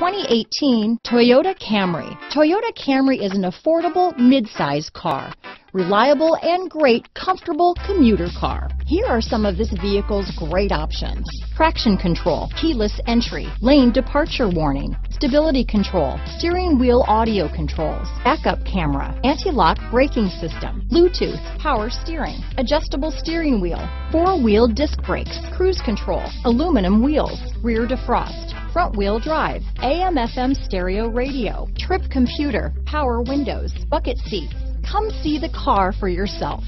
2018 Toyota Camry. Toyota Camry is an affordable mid-size car, reliable and great comfortable commuter car. Here are some of this vehicle's great options: traction control, keyless entry, lane departure warning, stability control, steering wheel audio controls, backup camera, anti-lock braking system, Bluetooth, power steering, adjustable steering wheel, four-wheel disc brakes, cruise control, aluminum wheels, rear defrost, front wheel drive, AM/FM stereo radio, trip computer, power windows, bucket seats. Come see the car for yourself.